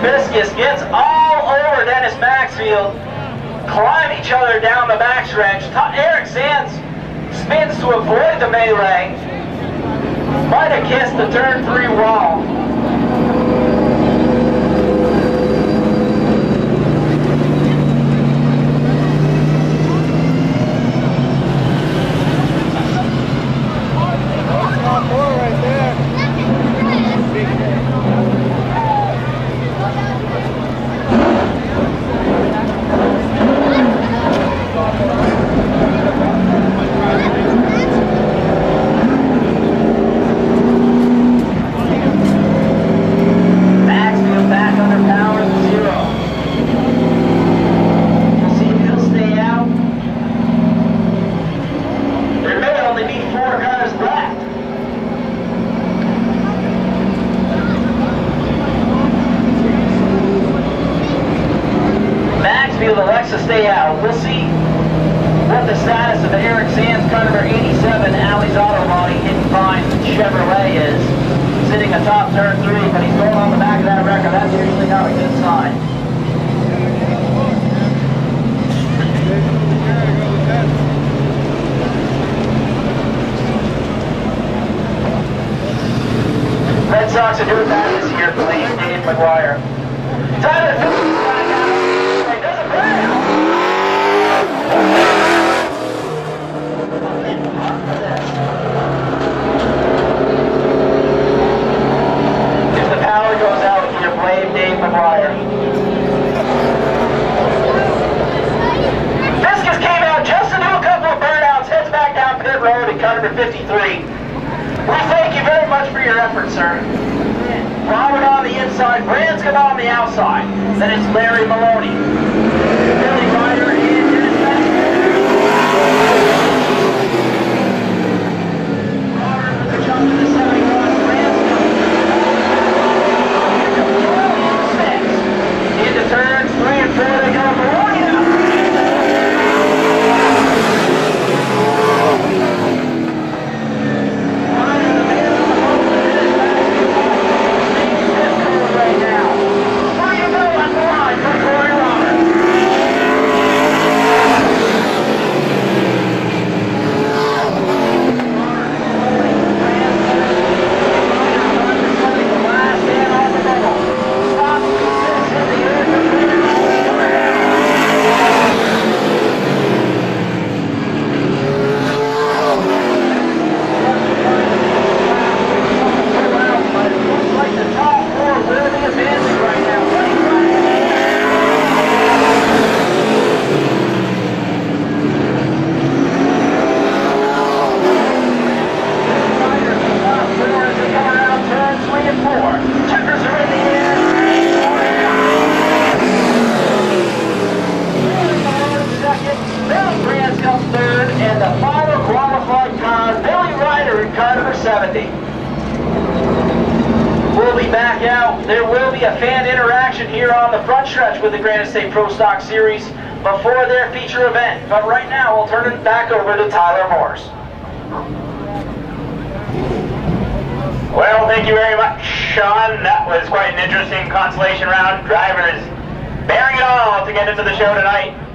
Fiskus gets all over Dennis Maxfield, climb each other down the backstretch. Eric Sands spins to avoid the melee. Might have kissed the turn 3 wall. We'll see what the status of Eric Sands, Cardinal 87, Alley's auto body, hidden fine Chevrolet is. Sitting atop turn 3, but he's going on the back of that record. That's usually not a good sign. Red Sox are doing that this year, please, Dave McGuire. Tyler. Number 53. Well, thank you very much for your efforts, sir. Robin on the inside, Brands come on the outside. Then it's Larry Maloney, Billy Ryan, and Dennis Maxfield. Robin with the jump to the 71. Brands comes into turn 3 and 4. They go Maloney out. With the Granite State Pro Stock Series before their feature event. But right now, we'll turn it back over to Tyler Morse. Well, thank you very much, Sean. That was quite an interesting consolation round. Drivers bearing it all to get into the show tonight.